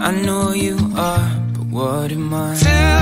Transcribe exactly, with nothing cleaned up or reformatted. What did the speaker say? I know you are, but what am I?